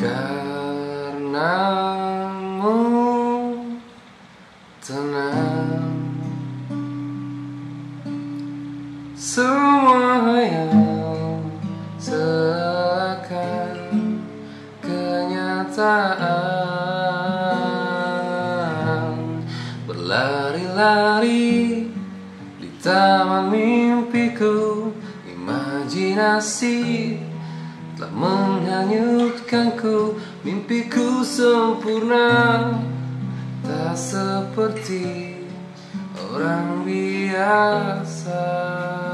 karenamu tenang semua yang seakan kenyataan. Berlari-lari di taman mimpiku, imajinasi telah menghanyutkanku. Mimpiku sempurna, tak seperti orang biasa.